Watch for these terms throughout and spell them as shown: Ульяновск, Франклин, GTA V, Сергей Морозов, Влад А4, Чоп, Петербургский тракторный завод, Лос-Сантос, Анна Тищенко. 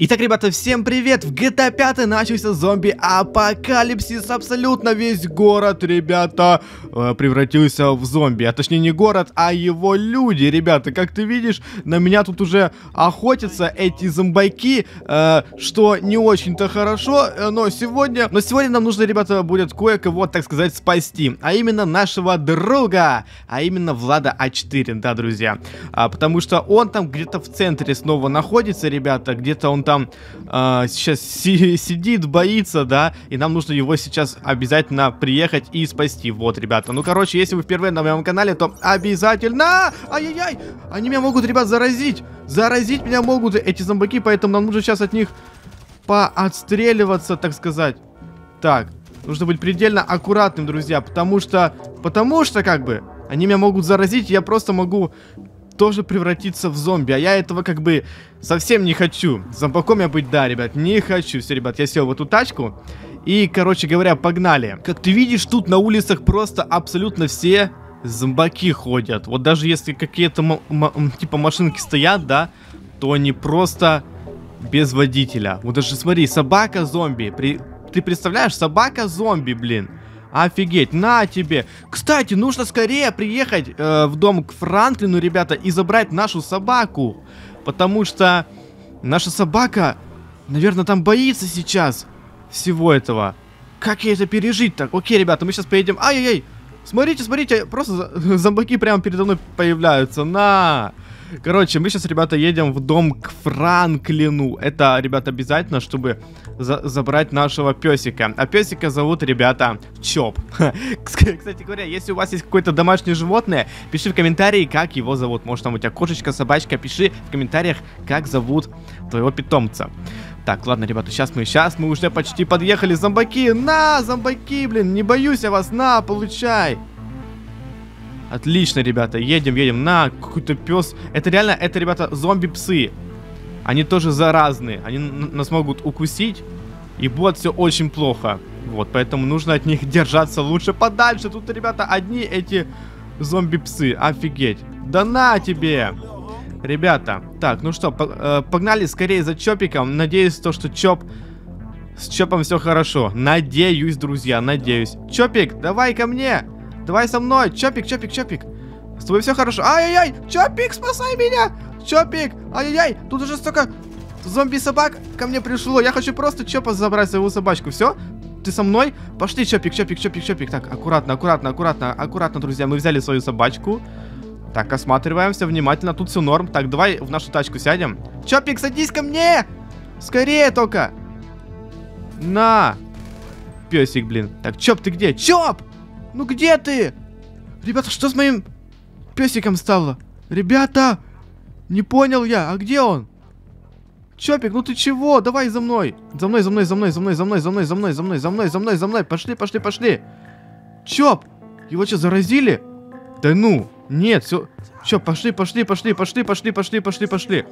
Итак, ребята, всем привет! В GTA 5 начался зомби-апокалипсис. Абсолютно весь город, ребята, превратился в зомби. А точнее не город, а его люди, ребята. Как ты видишь, на меня тут уже охотятся эти зомбаки, что не очень-то хорошо. Но сегодня нам нужно, ребята, будет кое-кого, так сказать, спасти. А именно нашего друга, а именно Влада А4, да, друзья. Потому что он там где-то в центре снова находится, ребята, где-то он там сейчас сидит, боится, да, и нам нужно его сейчас обязательно приехать и спасти. Вот, ребята, ну, короче, если вы впервые на моем канале, то обязательно... Ай-яй-яй! Они меня могут, ребят, заразить! Заразить меня могут эти зомбаки, поэтому нам нужно сейчас от них поотстреливаться, так сказать. Так, нужно быть предельно аккуратным, друзья, потому что, как бы, они меня могут заразить, я просто могу... тоже превратиться в зомби, а я этого как бы совсем не хочу. Зомбаком я быть, да, ребят, не хочу. Все, ребят, я сел в эту тачку и, короче говоря, погнали. Как ты видишь, тут на улицах просто абсолютно все зомбаки ходят. Вот даже если какие-то типа машинки стоят, да, то они просто без водителя. Вот даже смотри, собака-зомби. Ты представляешь, собака-зомби, блин. Офигеть, на тебе. Кстати, нужно скорее приехать в дом к Франклину, ребята, и забрать нашу собаку. Потому что наша собака, наверное, там боится сейчас всего этого. Как ей это пережить так? Окей, ребята, мы сейчас поедем. Ай-яй-яй, смотрите, смотрите, просто зомбаки прямо передо мной появляются. На! Короче, мы сейчас, ребята, едем в дом к Франклину. Это, ребята, обязательно, чтобы забрать нашего песика. А песика зовут, ребята, Чоп. Кстати говоря, если у вас есть какое-то домашнее животное, пиши в комментарии, как его зовут. Может, там у тебя кошечка, собачка. Пиши в комментариях, как зовут твоего питомца. Так, ладно, ребята, сейчас мы уже почти подъехали. Зомбаки, на, зомбаки, блин, не боюсь я вас, на, получай. Отлично, ребята, едем, едем. На, какой-то пес. Это реально, это, ребята, зомби-псы. Они тоже заразные. Они нас могут укусить. И будет все очень плохо. Вот, поэтому нужно от них держаться лучше подальше. Тут, ребята, одни эти зомби-псы. Офигеть. Да на тебе! Ребята, так, ну что, погнали скорее за Чопиком. Надеюсь, то, что с Чопом все хорошо. Надеюсь, друзья, надеюсь. Чопик, давай ко мне! Давай со мной, Чопик, Чопик, Чопик. С тобой все хорошо. Ай-яй-яй, Чопик, спасай меня. Чопик, ай-яй-яй, тут уже столько зомби-собак ко мне пришло. Я хочу просто Чопа забрать, своего собачку. Все, ты со мной? Пошли, Чопик, Чопик, Чопик, Чопик. Так, аккуратно, аккуратно, аккуратно, аккуратно, друзья. Мы взяли свою собачку. Так, осматриваемся внимательно, тут все норм. Так, давай в нашу тачку сядем. Чопик, садись ко мне. Скорее только. На. Песик, блин. Так, Чоп, ты где? Чоп! Ну где ты? Ребята, что с моим песиком стало? Ребята, не понял я, а где он? Чопик, ну ты чего? Давай за мной. За мной, за мной, за мной, за мной, за мной, за мной, за мной, за мной, за мной, за мной, за мной. Пошли, пошли, пошли. Чоп, его что, заразили? Да ну, нет, все. Чоп, пошли, пошли, пошли, пошли, пошли, пошли, пошли, пошли.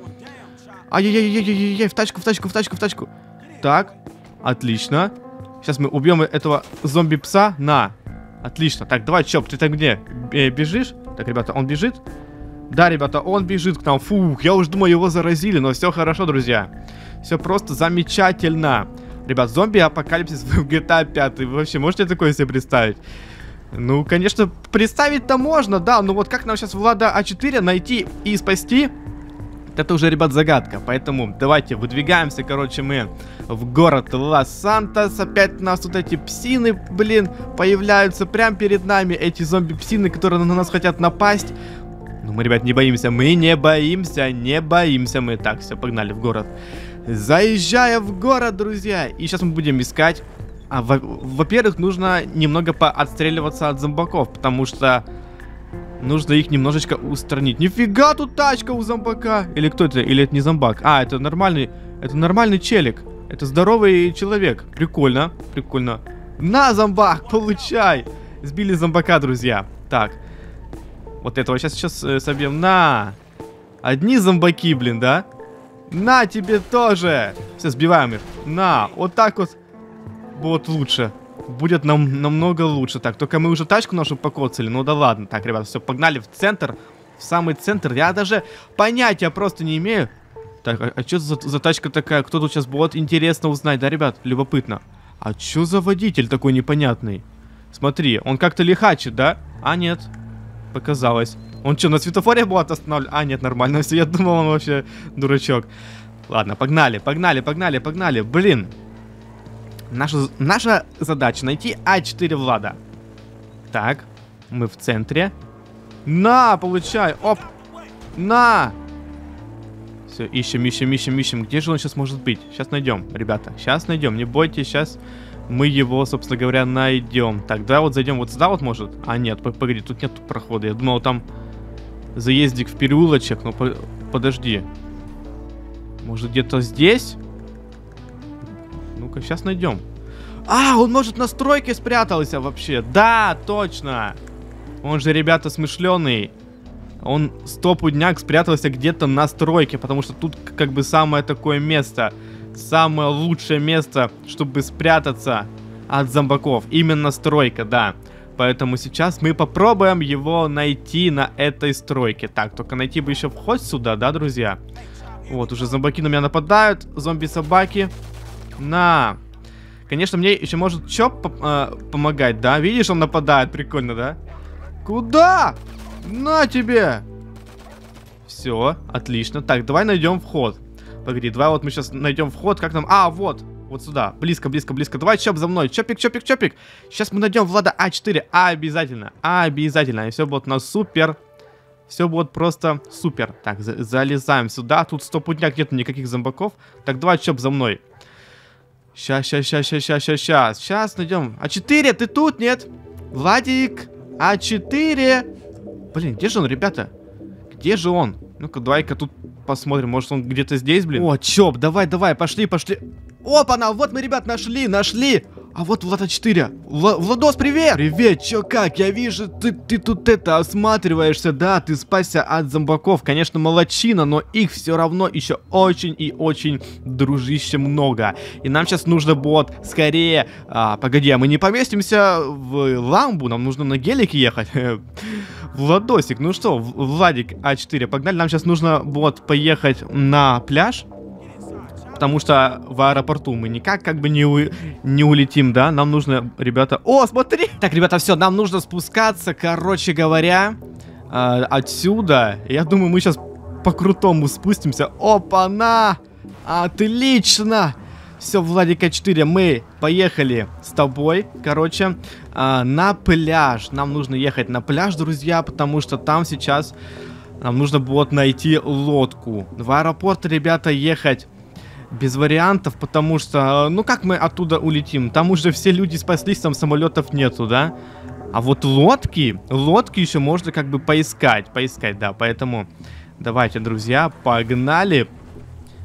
Ай-яй-яй-яй-яй-яй, в тачку, в тачку, в тачку, в тачку. Так, отлично. Сейчас мы убьем этого зомби-пса. На. Отлично. Так, давай, Чоп, ты там где? Бежишь? Так, ребята, он бежит? Да, ребята, он бежит к нам. Фух, я уже думал, его заразили, но все хорошо, друзья. Все просто замечательно. Ребят, зомби-апокалипсис в GTA 5. Вы вообще можете такое себе представить? Ну, конечно, представить-то можно, да. Но вот как нам сейчас Влада А4 найти и спасти? Это уже, ребят, загадка. Поэтому давайте выдвигаемся, короче, мы в город Лос-Сантос. Опять у нас тут эти псины, блин, появляются прямо перед нами. Эти зомби-псины, которые на нас хотят напасть. Но мы, ребят, не боимся. Мы не боимся, не боимся мы. Так, все, погнали в город. Заезжая в город, друзья. И сейчас мы будем искать. Во-первых, нужно немного поотстреливаться от зомбаков, потому что... нужно их немножечко устранить. Нифига тут тачка у зомбака. Или кто это? Или это не зомбак? А, это нормальный челик. Это здоровый человек. Прикольно, прикольно. На, зомбак, получай. Сбили зомбака, друзья. Так, вот этого сейчас собьем. На. Одни зомбаки, блин, да? На, тебе тоже. Все, сбиваем их. На, вот так вот. Вот лучше. Будет нам намного лучше. Так, только мы уже тачку нашу покоцали. Ну да ладно. Так, ребята, все, погнали в центр. В самый центр. Я даже понятия просто не имею, Так, а что за тачка такая? Кто тут сейчас будет? Интересно узнать, да, ребят? Любопытно. А что за водитель такой непонятный? Смотри, он как-то лихачит, да? А, нет. Показалось. Он что, на светофоре будет останавливать? А, нет, нормально все. Я думал, он вообще дурачок. Ладно, погнали, погнали, погнали, погнали. Блин. Наша задача найти А4 Влада. Так, мы в центре. На, получай. Оп. На. Все, ищем, ищем, ищем, ищем. Где же он сейчас может быть? Сейчас найдем, ребята. Сейчас найдем. Не бойтесь, сейчас мы его, собственно говоря, найдем. Так, да, вот зайдем вот сюда вот, может? А, нет, погоди, тут нет прохода. Я думал, там заездик в переулочек, но подожди. Может, где-то здесь? Ну-ка, сейчас найдем. А, он, может, на стройке спрятался вообще. Да, точно. Он же, ребята, смышленый. Он стопудняк спрятался где-то на стройке, потому что тут как бы самое такое место, самое лучшее место, чтобы спрятаться от зомбаков. Именно стройка, да. Поэтому сейчас мы попробуем его найти на этой стройке. Так, только найти бы еще вход сюда, да, друзья? Вот, уже зомбаки на меня нападают, зомби-собаки. На! Конечно, мне еще может Чоп помогать, да? Видишь, он нападает, прикольно, да? Куда? На тебе! Все, отлично. Так, давай найдем вход. Погоди, давай вот мы сейчас найдем вход. Как нам? А, вот. Вот сюда. Близко, близко, близко. Давай, Чоп, за мной. Чопик, Чопик, Чопик. Сейчас мы найдем Влада А4. Обязательно. Обязательно. И все будет на супер. Все будет просто супер. Так, залезаем сюда. Тут стопудняк нету никаких зомбаков. Так, давай, Чоп, за мной. Сейчас, сейчас, сейчас, сейчас, сейчас, сейчас. Сейчас найдем. А4, ты тут, нет? Владик, А4. Блин, где же он, ребята? Где же он? Ну-ка, давай-ка тут посмотрим. Может, он где-то здесь, блин? О, Чоп, давай, давай, пошли, пошли. Опа-на, вот мы, ребят, нашли, нашли. А вот Влад А4. Владос, привет! Привет, чё как? Я вижу, ты тут это, осматриваешься, да, ты спасся от зомбаков. Конечно, молодчина, но их все равно еще очень и очень, дружище, много. И нам сейчас нужно будет скорее... А, погоди, а мы не поместимся в ламбу, нам нужно на гелике ехать. Владосик, ну что, Владик А4, погнали, нам сейчас нужно вот поехать на пляж, потому что в аэропорту мы никак как бы не улетим, да, нам нужно, ребята, о, смотри, так, ребята, все, нам нужно спускаться, короче говоря, отсюда, я думаю, мы сейчас по-крутому спустимся, опа-на, отлично. Все, Владик А4, мы поехали с тобой, короче, на пляж. Нам нужно ехать на пляж, друзья, потому что там сейчас нам нужно будет найти лодку. В аэропорт, ребята, ехать без вариантов, потому что, ну как мы оттуда улетим? Там уже все люди спаслись, там самолетов нету, да? А вот лодки еще можно как бы поискать, да, поэтому давайте, друзья, погнали,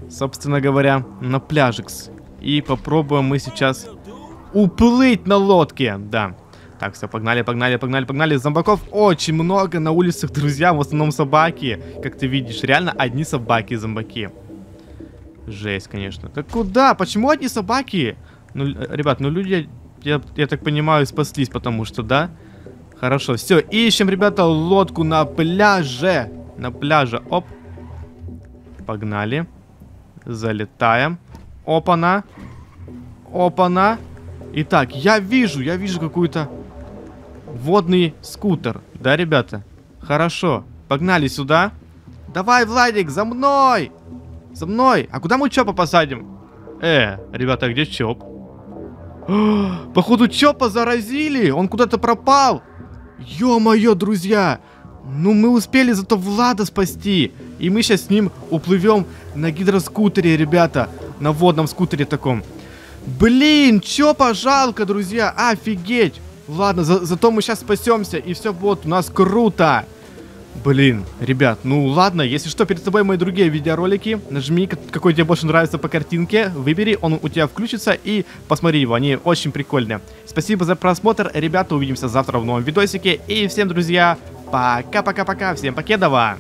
собственно говоря, на пляжикс. И попробуем мы сейчас уплыть на лодке, да. Так, все, погнали, погнали, погнали, погнали. Зомбаков очень много на улицах, друзья, в основном собаки. Как ты видишь, реально одни собаки-зомбаки. Жесть, конечно. Так куда? Почему одни собаки? Ну, ребят, ну люди, я так понимаю, спаслись, потому что, да? Хорошо, все, ищем, ребята, лодку на пляже. На пляже, оп. Погнали. Залетаем. Опа-на. Опа-на. Итак, я вижу какой-то водный скутер. Да, ребята? Хорошо. Погнали сюда. Давай, Владик, за мной! За мной! А куда мы Чопа посадим? Ребята, где Чоп? О, походу, Чопа заразили! Он куда-то пропал! Ё-моё, друзья! Ну, мы успели зато Влада спасти. И мы сейчас с ним уплывем на гидроскутере, ребята. На водном скутере таком. Блин, Чопа жалко, друзья. Офигеть. Ладно, зато мы сейчас спасемся. И все будет у нас круто. Блин, ребят, ну ладно. Если что, перед тобой мои другие видеоролики. Нажми, какой тебе больше нравится по картинке. Выбери, он у тебя включится. И посмотри его, они очень прикольные. Спасибо за просмотр, ребята. Увидимся завтра в новом видосике. И всем, друзья, пока-пока-пока. Всем покедова.